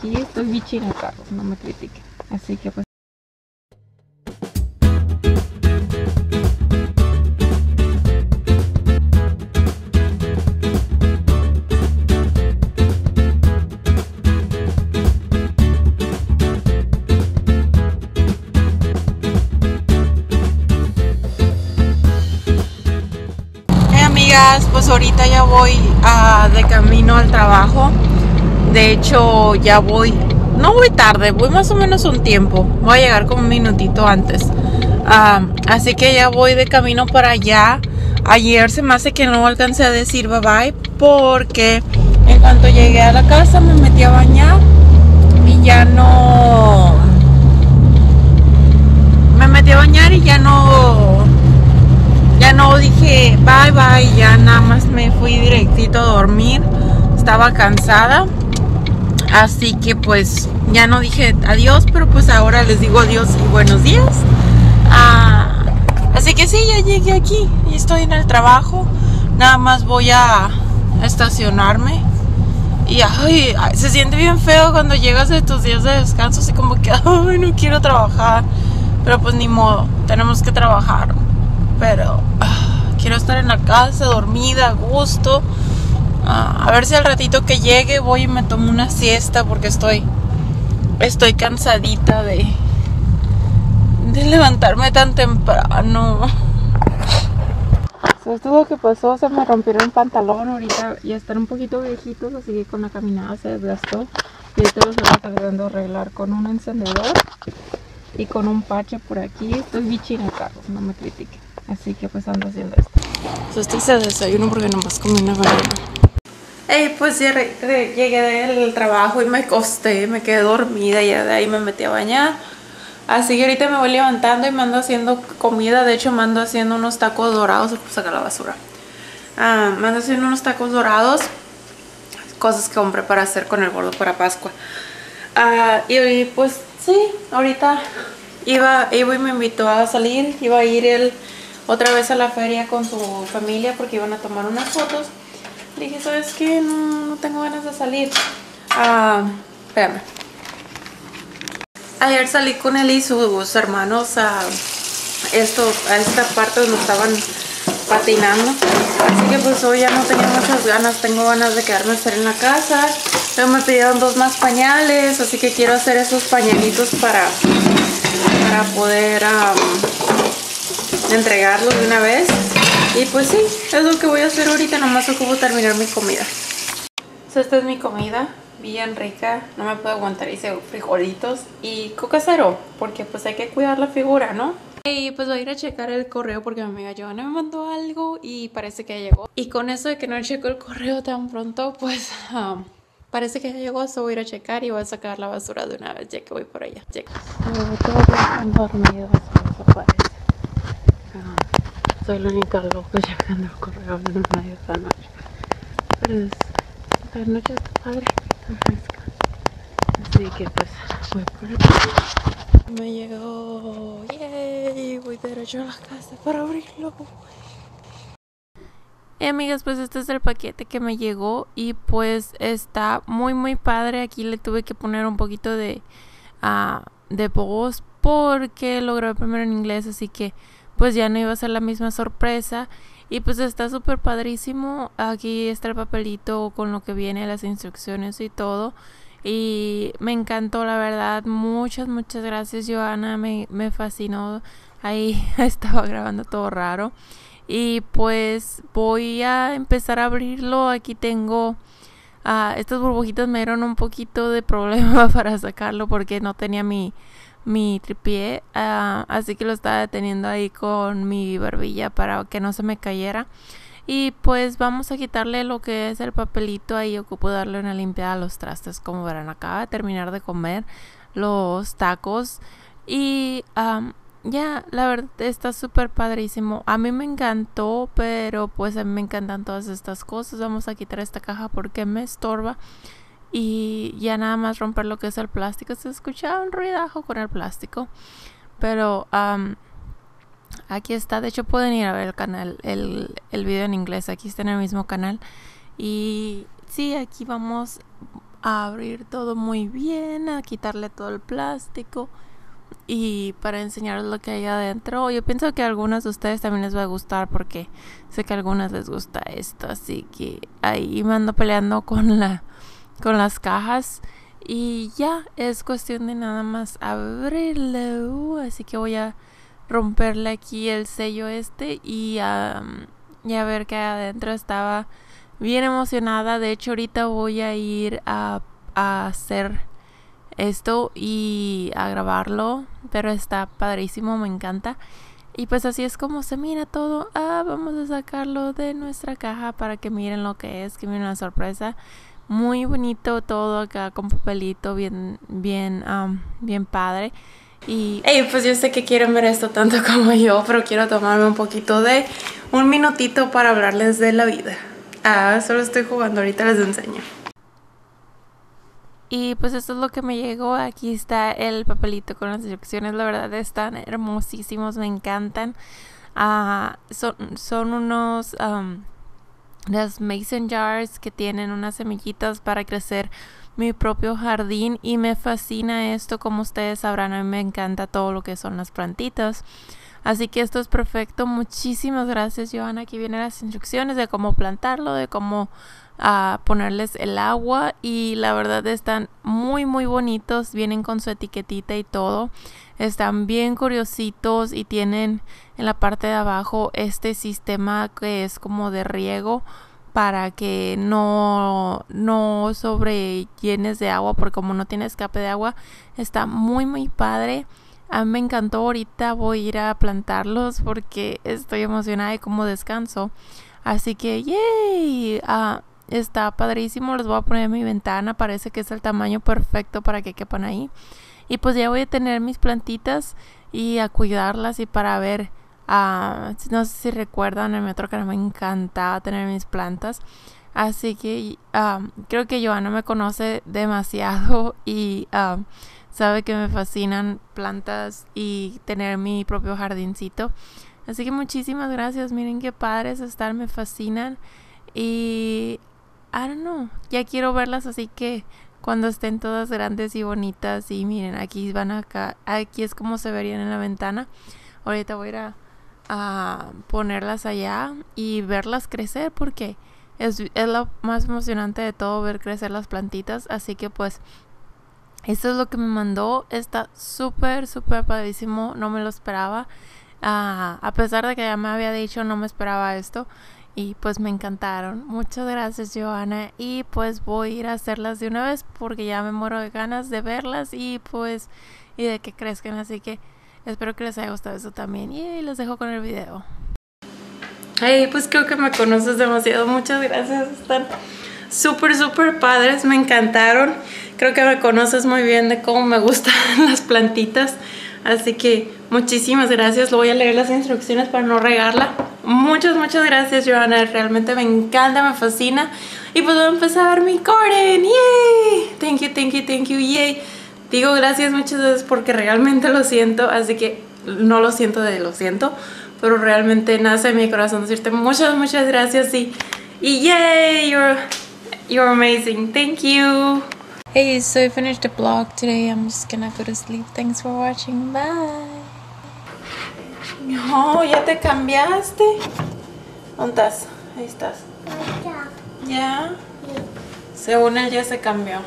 aquí estoy bichina carros, no me critiquen. Así que pues. Pues ahorita ya voy de camino al trabajo. De hecho ya voy, no voy tarde, voy más o menos un tiempo, voy a llegar como un minutito antes, así que ya voy de camino para allá. Ayer se me hace que no alcancé a decir bye bye porque en cuanto llegué a la casa me metí a bañar y ya no no dije bye bye, ya nada más me fui directito a dormir, estaba cansada, así que pues ya no dije adiós, pero pues ahora les digo adiós y buenos días. Así que sí, ya llegué aquí y estoy en el trabajo, nada más voy a estacionarme y ay, se siente bien feo cuando llegas de tus días de descanso, así como que ay, no quiero trabajar, pero pues ni modo, tenemos que trabajar. Pero quiero estar en la casa dormida, a gusto. A ver si al ratito que llegue voy y me tomo una siesta porque estoy cansadita de levantarme tan temprano. Eso es todo lo que pasó, se me rompieron el pantalón, ahorita ya están un poquito viejitos, así que con la caminada se desgastó. Y ahorita los estoy tratando de arreglar con un encendedor y con un parche por aquí. Estoy bichina carros, no me critiquen. Así que pues ando haciendo esto. Entonces este es el desayuno porque nomás comí una banana. Hey, pues ya llegué del trabajo y me acosté, me quedé dormida y ya de ahí me metí a bañar. Así que ahorita me voy levantando y me ando haciendo comida. De hecho me ando haciendo unos tacos dorados. Pues acá la basura. Me ando haciendo unos tacos dorados. Cosas que compré para hacer con el gordo para Pascua. Y pues sí, ahorita iba y me invitó a salir. Iba a ir él otra vez a la feria con su familia porque iban a tomar unas fotos. Le dije, ¿sabes qué? No tengo ganas de salir. Espérame. Ayer salí con él y sus hermanos a esta parte donde estaban patinando. Así que pues hoy ya no tenía muchas ganas. Tengo ganas de quedarme a estar en la casa. Luego me pidieron 2 más pañales. Así que quiero hacer esos pañalitos para poder entregarlos de una vez. Y pues sí, es lo que voy a hacer ahorita, nomás ocupo terminar mi comida. Esta es mi comida, bien rica, no me puedo aguantar, hice frijolitos y coca cero, porque pues hay que cuidar la figura, ¿no? Y pues voy a ir a checar el correo porque mi amiga Giovanna me mandó algo y parece que ya llegó. Y con eso de que no checo el correo tan pronto, pues parece que ya llegó, so voy a ir a checar y voy a sacar la basura de una vez ya que voy por allá. Soy la única loca llegando al correo en el medio de la noche. Pero la noche está padre, está fresca. Así que pues voy por aquí. Me llegó, yay, voy derecho a la casa para abrirlo. Y amigas, pues este es el paquete que me llegó y pues está muy muy padre. Aquí le tuve que poner un poquito de voz porque lo grabé primero en inglés, así que pues ya no iba a ser la misma sorpresa. Y pues está súper padrísimo. Aquí está el papelito con lo que viene, las instrucciones y todo. Y me encantó, la verdad. Muchas, muchas gracias, Giovanna. Me fascinó. Ahí estaba grabando todo raro. Y pues voy a empezar a abrirlo. Aquí tengo estas burbujitas me dieron un poquito de problema para sacarlo porque no tenía mi tripié, así que lo estaba deteniendo ahí con mi barbilla para que no se me cayera. Y pues vamos a quitarle lo que es el papelito ahí. Ocupo darle una limpiada a los trastes. Como verán, acaba de terminar de comer los tacos y ya, la verdad está súper padrísimo. A mí me encantó, pero pues a mí me encantan todas estas cosas. Vamos a quitar esta caja porque me estorba. Y ya nada más romper lo que es el plástico. Se escuchaba un ruidajo con el plástico. Pero aquí está. De hecho pueden ir a ver el canal, el video en inglés. Aquí está en el mismo canal. Y sí, aquí vamos a abrir todo muy bien, a quitarle todo el plástico y para enseñaros lo que hay adentro. Yo pienso que a algunas de ustedes también les va a gustar porque sé que a algunas les gusta esto, así que ahí me ando peleando con las cajas y ya es cuestión de nada más abrirlo. Así que voy a romperle aquí el sello este y a ver qué adentro. Estaba bien emocionada, de hecho ahorita voy a ir a hacer esto y a grabarlo, pero está padrísimo, me encanta. Y pues así es como se mira todo. Vamos a sacarlo de nuestra caja para que miren lo que es, que viene una sorpresa. Muy bonito todo acá con papelito, bien padre. Y hey, pues yo sé que quieren ver esto tanto como yo, pero quiero tomarme un poquito de un minutito para hablarles de la vida. Solo estoy jugando, ahorita les enseño. Y pues esto es lo que me llegó. Aquí está el papelito con las instrucciones. La verdad están hermosísimos, me encantan. Son unos las mason jars que tienen unas semillitas para crecer mi propio jardín, y me fascina esto. Como ustedes sabrán, a mí me encanta todo lo que son las plantitas, así que esto es perfecto. Muchísimas gracias, Johanna. Aquí vienen las instrucciones de cómo plantarlo, de cómo ponerles el agua, y la verdad están muy bonitos. Vienen con su etiquetita y todo, están bien curiositos, y tienen en la parte de abajo este sistema que es como de riego para que no sobrellenes de agua, porque como no tiene escape de agua, está muy padre. A mí me encantó. Ahorita voy a ir a plantarlos porque estoy emocionada y como descanso, así que ¡yay! Está padrísimo. Los voy a poner en mi ventana, parece que es el tamaño perfecto para que quepan ahí. Y pues ya voy a tener mis plantitas y a cuidarlas. Y para ver, no sé si recuerdan, en mi otro canal me encantaba tener mis plantas, así que creo que Johanna me conoce demasiado y sabe que me fascinan plantas y tener mi propio jardincito. Así que muchísimas gracias. Miren qué padres están, me fascinan. Y I don't know, ya quiero verlas, así que cuando estén todas grandes y bonitas. Y miren, aquí van acá, aquí es como se verían en la ventana. Ahorita voy a ir a ponerlas allá y verlas crecer, porque es lo más emocionante de todo, ver crecer las plantitas. Así que pues esto es lo que me mandó. Está súper padrísimo, no me lo esperaba. A pesar de que ya me había dicho, no me esperaba esto. Y pues me encantaron. Muchas gracias, Johanna. Y pues voy a ir a hacerlas de una vez porque ya me muero de ganas de verlas y de que crezcan. Así que espero que les haya gustado eso también. Y los dejo con el video. Hey, pues creo que me conoces demasiado. Muchas gracias. Están súper padres. Me encantaron. Creo que me conoces muy bien de cómo me gustan las plantitas. Así que muchísimas gracias. Lo voy a leer las instrucciones para no regarla. Muchas gracias, Johanna. Realmente me encanta, me fascina. Y pues voy a empezar mi garden. ¡Yay! Thank you, yay. Digo gracias muchas veces porque realmente lo siento. Así que no lo siento de lo siento, pero realmente nace en mi corazón decirte muchas gracias. Y yay, you're amazing. Thank you. Hey, so I finished the vlog today. I'm just gonna go to sleep. Thanks for watching. Bye. No, ya te cambiaste. ¿Dónde estás? Ahí estás. Ya. Según él ya se cambió.